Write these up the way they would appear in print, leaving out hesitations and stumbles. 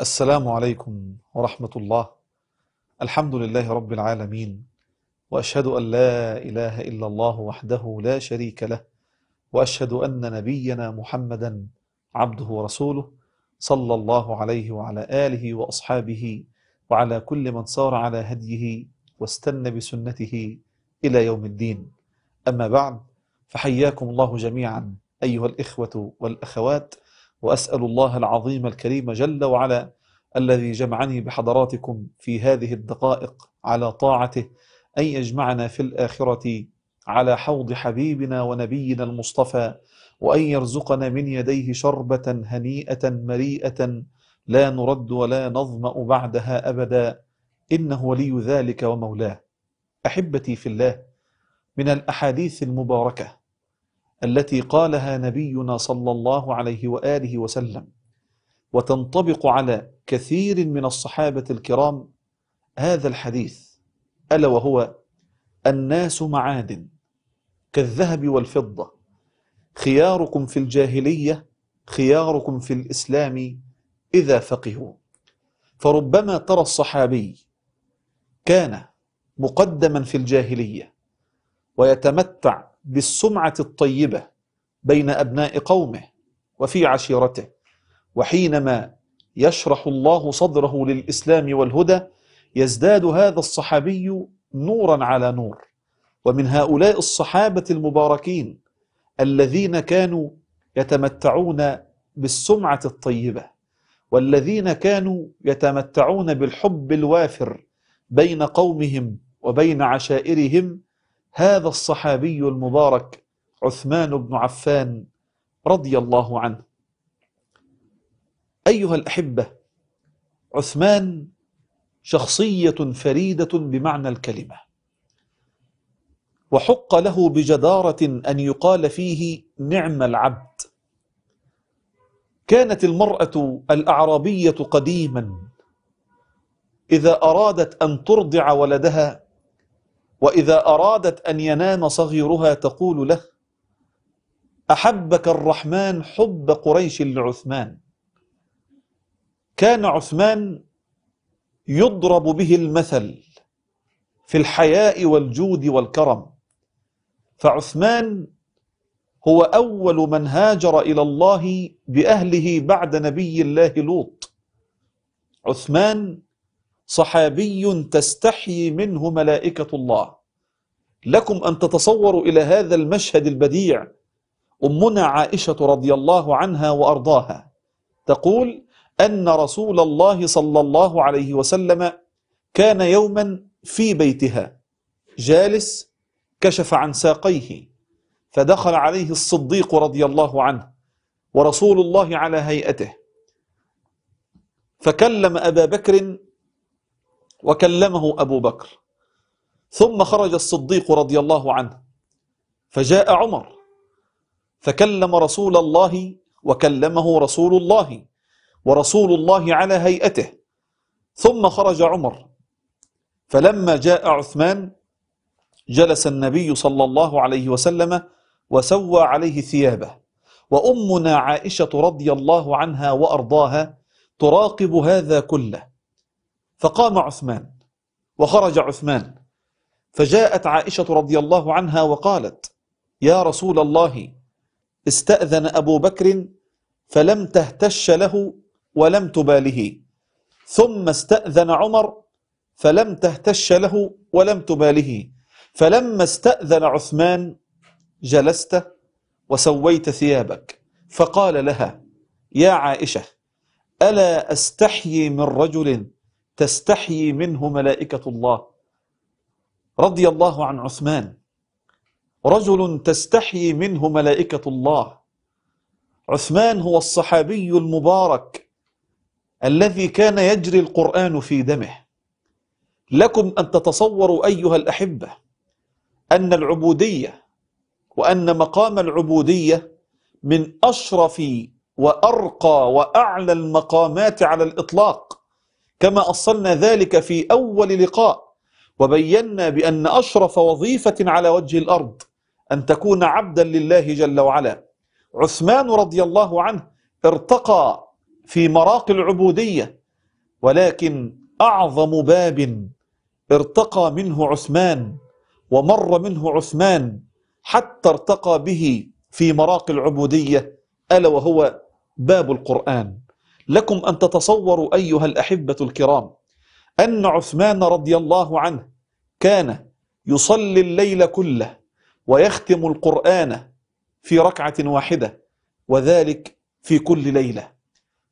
السلام عليكم ورحمة الله. الحمد لله رب العالمين، وأشهد أن لا إله إلا الله وحده لا شريك له، وأشهد أن نبينا محمدا عبده ورسوله، صلى الله عليه وعلى آله وأصحابه وعلى كل من سار على هديه واستنى بسنته إلى يوم الدين. أما بعد، فحياكم الله جميعا أيها الإخوة والأخوات، وأسأل الله العظيم الكريم جل وعلا الذي جمعني بحضراتكم في هذه الدقائق على طاعته أن يجمعنا في الآخرة على حوض حبيبنا ونبينا المصطفى، وأن يرزقنا من يديه شربة هنيئة مريئة لا نرد ولا نظمأ بعدها أبدا، إنه ولي ذلك ومولاه. أحبتي في الله، من الأحاديث المباركة التي قالها نبينا صلى الله عليه وآله وسلم، وتنطبق على كثير من الصحابة الكرام، هذا الحديث، ألا وهو: الناس معادن كالذهب والفضة، خياركم في الجاهلية خياركم في الإسلام إذا فقهوا. فربما ترى الصحابي كان مقدما في الجاهلية ويتمتع بالسمعة الطيبة بين أبناء قومه وفي عشيرته، وحينما يشرح الله صدره للإسلام والهدى يزداد هذا الصحابي نورا على نور. ومن هؤلاء الصحابة المباركين الذين كانوا يتمتعون بالسمعة الطيبة، والذين كانوا يتمتعون بالحب الوافر بين قومهم وبين عشائرهم، هذا الصحابي المبارك عثمان بن عفان رضي الله عنه. أيها الأحبة، عثمان شخصية فريدة بمعنى الكلمة، وحق له بجدارة أن يقال فيه نعم العبد. كانت المرأة الأعرابية قديما إذا أرادت أن ترضع ولدها، وإذا أرادت أن ينام صغيرها، تقول له: أحبك الرحمن حب قريش لعثمان. كان عثمان يضرب به المثل في الحياء والجود والكرم، فعثمان هو أول من هاجر إلى الله بأهله بعد نبي الله لوط. عثمان صحابي تستحي منه ملائكة الله. لكم أن تتصوروا إلى هذا المشهد البديع أمنا عائشة رضي الله عنها وأرضاها، تقول أن رسول الله صلى الله عليه وسلم كان يوما في بيتها جالس، كشف عن ساقيه، فدخل عليه الصديق رضي الله عنه ورسول الله على هيئته، فكلم أبا بكر وكلمه أبو بكر، ثم خرج الصديق رضي الله عنه، فجاء عمر فكلم رسول الله وكلمه رسول الله ورسول الله على هيئته، ثم خرج عمر. فلما جاء عثمان جلس النبي صلى الله عليه وسلم وسوى عليه ثيابه، وأمنا عائشة رضي الله عنها وأرضاها تراقب هذا كله. فقام عثمان وخرج عثمان، فجاءت عائشة رضي الله عنها وقالت: يا رسول الله، استأذن أبو بكر فلم تهتش له ولم تباله، ثم استأذن عمر فلم تهتش له ولم تباله، فلما استأذن عثمان جلست وسويت ثيابك. فقال لها: يا عائشة، ألا أستحيي من رجل تستحيي منه ملائكة الله؟ رضي الله عن عثمان، رجل تستحيي منه ملائكة الله. عثمان هو الصحابي المبارك الذي كان يجري القرآن في دمه. لكم أن تتصوروا أيها الأحبة أن العبودية، وأن مقام العبودية من أشرف وأرقى وأعلى المقامات على الإطلاق، كما أصلنا ذلك في أول لقاء، وبينا بأن أشرف وظيفة على وجه الأرض أن تكون عبدا لله جل وعلا. عثمان رضي الله عنه ارتقى في مراقي العبودية ولكن أعظم باب ارتقى منه عثمان ومر منه عثمان حتى ارتقى به في مراقي العبودية، ألا وهو باب القرآن. لكم أن تتصوروا أيها الأحبة الكرام أن عثمان رضي الله عنه كان يصلي الليل كله ويختم القرآن في ركعة واحدة، وذلك في كل ليلة.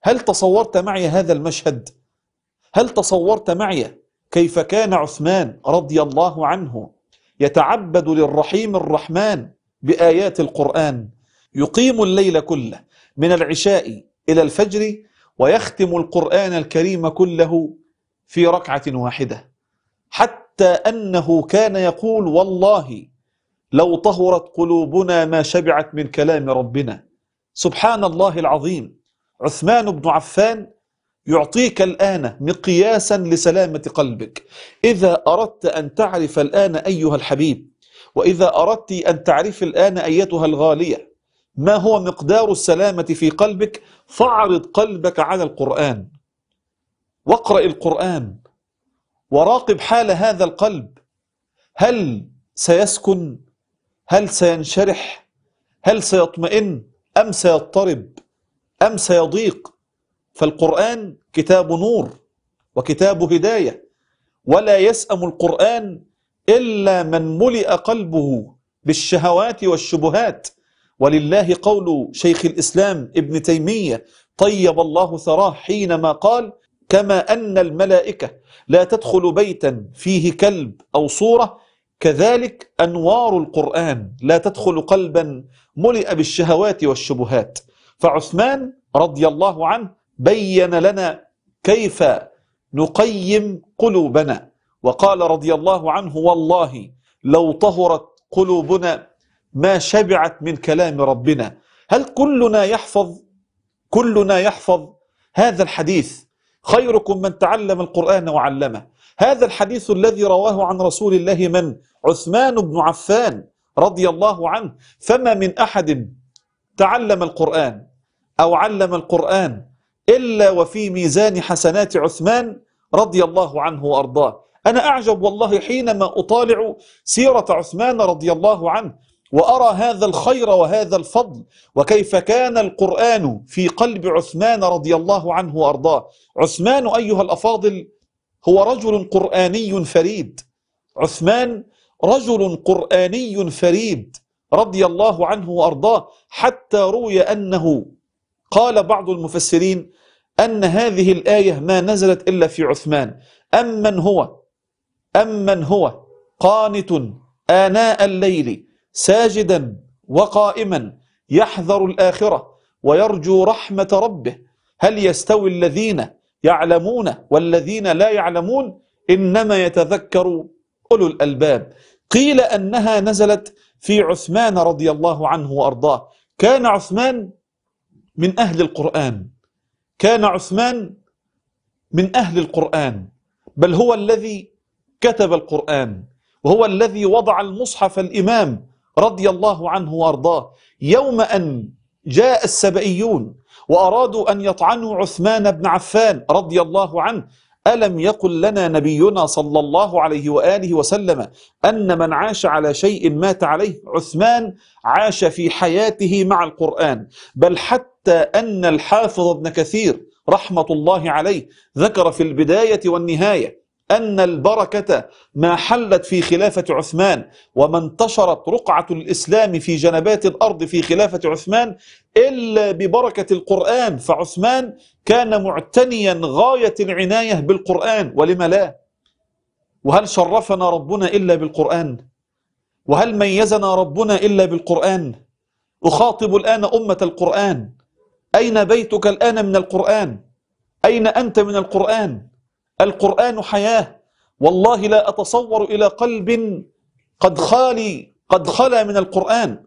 هل تصورت معي هذا المشهد؟ هل تصورت معي كيف كان عثمان رضي الله عنه يتعبد للرحيم الرحمن بآيات القرآن؟ يقيم الليل كله من العشاء إلى الفجر ويختم القرآن الكريم كله في ركعة واحدة، حتى أنه كان يقول والله لو طهرت قلوبنا ما شبعت من كلام ربنا. سبحان الله العظيم. عثمان بن عفان يعطيك الآن مقياسا لسلامة قلبك. إذا أردت أن تعرف الآن أيها الحبيب، وإذا أردت أن تعرف الآن أيتها الغالية ما هو مقدار السلامة في قلبك، فاعرض قلبك على القرآن واقرأ القرآن وراقب حال هذا القلب. هل سيسكن؟ هل سينشرح؟ هل سيطمئن؟ أم سيضطرب؟ أم سيضيق؟ فالقرآن كتاب نور وكتاب هداية، ولا يسأم القرآن إلا من ملئ قلبه بالشهوات والشبهات. ولله قول شيخ الإسلام ابن تيمية طيب الله ثراه حينما قال: كما أن الملائكة لا تدخل بيتا فيه كلب أو صورة، كذلك أنوار القرآن لا تدخل قلبا ملئ بالشهوات والشبهات. فعثمان رضي الله عنه بين لنا كيف نقيم قلوبنا، وقال رضي الله عنه: والله لو طهرت قلوبنا ما شبعت من كلام ربنا. هل كلنا يحفظ؟ كلنا يحفظ هذا الحديث: خيركم من تعلم القرآن وعلمه. هذا الحديث الذي رواه عن رسول الله من؟ عثمان بن عفان رضي الله عنه. فما من أحد تعلم القرآن أو علم القرآن إلا وفي ميزان حسنات عثمان رضي الله عنه وأرضاه. أنا أعجب والله حينما أطالع سيرة عثمان رضي الله عنه وأرى هذا الخير وهذا الفضل، وكيف كان القرآن في قلب عثمان رضي الله عنه وأرضاه. عثمان أيها الأفاضل هو رجل قرآني فريد. عثمان رجل قرآني فريد رضي الله عنه وأرضاه، حتى روي أنه قال بعض المفسرين أن هذه الآية ما نزلت إلا في عثمان: أمن هو قانت آناء الليل ساجدا وقائما يحذر الآخرة ويرجو رحمة ربه، هل يستوي الذين يعلمون والذين لا يعلمون إنما يتذكر أولو الألباب. قيل أنها نزلت في عثمان رضي الله عنه وأرضاه. كان عثمان من أهل القرآن، كان عثمان من أهل القرآن، بل هو الذي كتب القرآن وهو الذي وضع المصحف الإمام رضي الله عنه وأرضاه. يوم أن جاء السبئيون وأرادوا أن يطعنوا عثمان بن عفان رضي الله عنه، ألم يقل لنا نبينا صلى الله عليه وآله وسلم أن من عاش على شيء مات عليه؟ عثمان عاش في حياته مع القرآن، بل حتى أن الحافظ ابن كثير رحمة الله عليه ذكر في البداية والنهاية أن البركة ما حلت في خلافة عثمان وما انتشرت رقعة الإسلام في جنبات الأرض في خلافة عثمان إلا ببركة القرآن. فعثمان كان معتنيا غاية العناية بالقرآن، ولم لا؟ وهل شرفنا ربنا إلا بالقرآن؟ وهل ميزنا ربنا إلا بالقرآن؟ أخاطب الآن أمة القرآن: أين بيتك الآن من القرآن؟ أين أنت من القرآن؟ القرآن حياة. والله لا أتصور إلى قلب قد خلا من القرآن.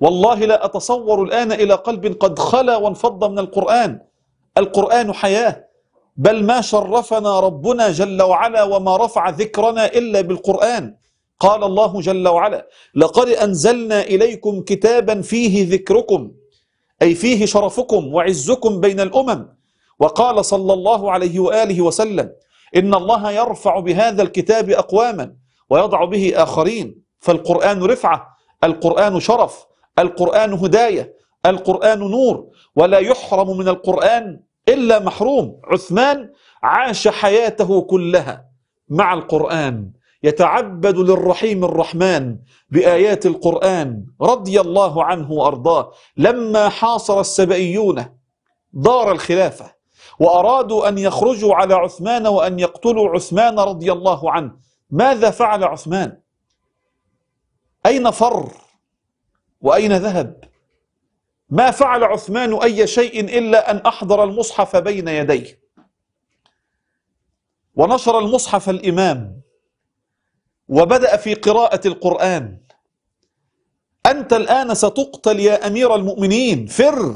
والله لا أتصور الآن إلى قلب قد خلا وانفض من القرآن. القرآن حياة، بل ما شرفنا ربنا جل وعلا وما رفع ذكرنا إلا بالقرآن. قال الله جل وعلا: لقد أنزلنا إليكم كتابا فيه ذكركم، أي فيه شرفكم وعزكم بين الأمم، وقال صلى الله عليه وآله وسلم: إن الله يرفع بهذا الكتاب أقواما ويضع به آخرين، فالقرآن رفعة، القرآن شرف، القرآن هداية، القرآن نور، ولا يحرم من القرآن إلا محروم. عثمان عاش حياته كلها مع القرآن، يتعبد للرحيم الرحمن بآيات القرآن رضي الله عنه وأرضاه. لما حاصر السبئيون دار الخلافة وأرادوا أن يخرجوا على عثمان وأن يقتلوا عثمان رضي الله عنه، ماذا فعل عثمان؟ أين فر؟ وأين ذهب؟ ما فعل عثمان أي شيء إلا أن أحضر المصحف بين يديه، ونشر المصحف الإمام، وبدأ في قراءة القرآن. أنت الآن ستقتل يا أمير المؤمنين، فر.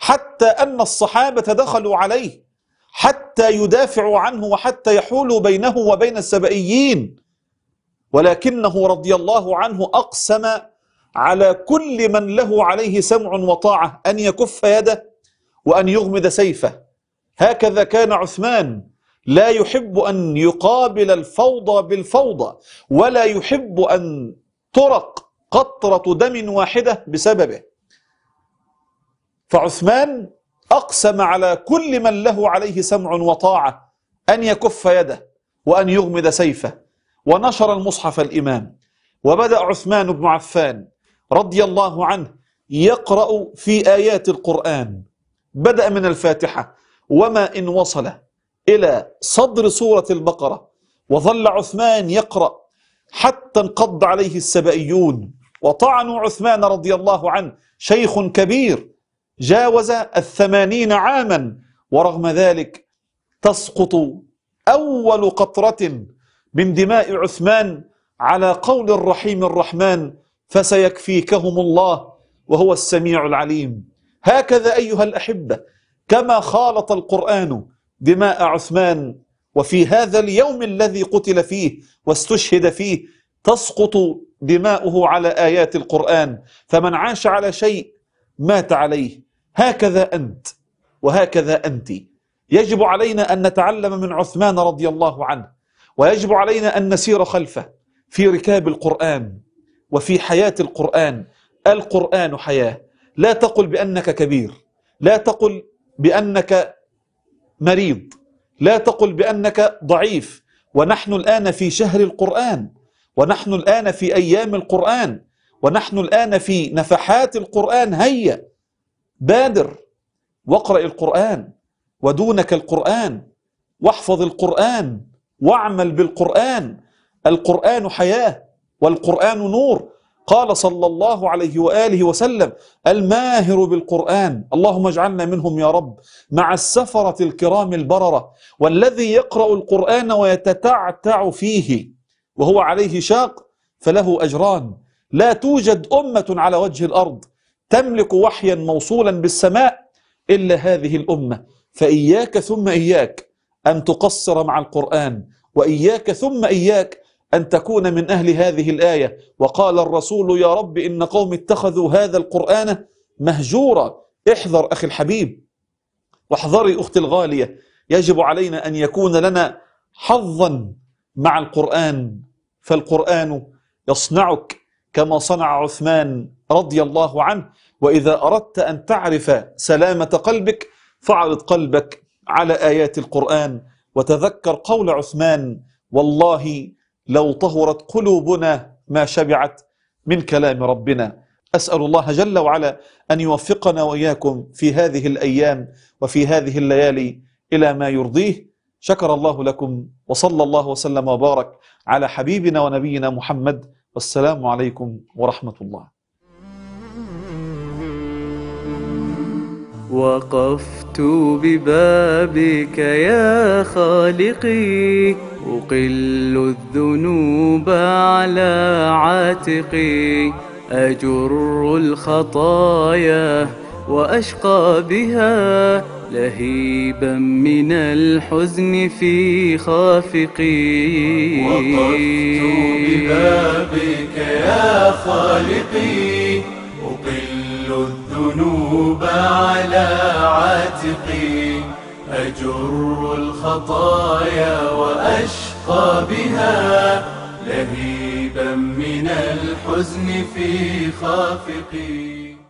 حتى أن الصحابة دخلوا عليه حتى يدافعوا عنه وحتى يحولوا بينه وبين السبئيين، ولكنه رضي الله عنه أقسم على كل من له عليه سمع وطاعة أن يكف يده وأن يغمد سيفه. هكذا كان عثمان، لا يحب أن يقابل الفوضى بالفوضى، ولا يحب أن ترق قطرة دم واحدة بسببه. فعثمان أقسم على كل من له عليه سمع وطاعة أن يكف يده وأن يغمد سيفه، ونشر المصحف الإمام. وبدأ عثمان بن عفان رضي الله عنه يقرأ في آيات القرآن، بدأ من الفاتحة، وما إن وصل إلى صدر سورة البقرة، وظل عثمان يقرأ حتى انقض عليه السبئيون وطعنوا عثمان رضي الله عنه، شيخ كبير جاوز 80 عاما، ورغم ذلك تسقط أول قطرة من دماء عثمان على قول الرحيم الرحمن: فسيكفيكهم الله وهو السميع العليم. هكذا أيها الأحبة، كما خالط القرآن دماء عثمان، وفي هذا اليوم الذي قتل فيه واستشهد فيه تسقط دماؤه على آيات القرآن، فمن عاش على شيء مات عليه. هكذا أنت وهكذا أنت، يجب علينا أن نتعلم من عثمان رضي الله عنه، ويجب علينا أن نسير خلفه في ركاب القرآن وفي حياة القرآن. القرآن حياة، لا تقل بأنك كبير، لا تقل بأنك مريض، لا تقل بأنك ضعيف. ونحن الآن في شهر القرآن، ونحن الآن في أيام القرآن، ونحن الآن في نفحات القرآن. هيا بادر واقرأ القرآن، ودونك القرآن، واحفظ القرآن، واعمل بالقرآن. القرآن حياة، والقرآن نور. قال صلى الله عليه وآله وسلم: الماهر بالقرآن، اللهم اجعلنا منهم يا رب، مع السفرة الكرام البررة، والذي يقرأ القرآن ويتتعتع فيه وهو عليه شاق فله أجران. لا توجد أمة على وجه الأرض تملك وحيا موصولا بالسماء إلا هذه الأمة، فإياك ثم إياك أن تقصر مع القرآن، وإياك ثم إياك أن تكون من أهل هذه الآية. وقال الرسول: يا رب إن قوم اتخذوا هذا القرآن مهجورا. احذر أخي الحبيب، واحذري أختي الغالية، يجب علينا أن يكون لنا حظا مع القرآن، فالقرآن يصنعك كما صنع عثمان رضي الله عنه. وإذا أردت أن تعرف سلامة قلبك فاعرض قلبك على آيات القرآن، وتذكر قول عثمان: والله لو طهرت قلوبنا ما شبعت من كلام ربنا. أسأل الله جل وعلا أن يوفقنا وإياكم في هذه الأيام وفي هذه الليالي إلى ما يرضيه. شكر الله لكم، وصلى الله وسلم وبارك على حبيبنا ونبينا محمد، والسلام عليكم ورحمة الله. وقفت ببابك يا خالقي، أقل الذنوب على عاتقي، أجر الخطايا وأشقى بها، لهيبا من الحزن في خافقي. وقفت ببابك يا خالقي، أقل الذنوب على عاتقي، عاتقي أجر الخطايا وأشقى بها لهيبا من الحزن في خافقي.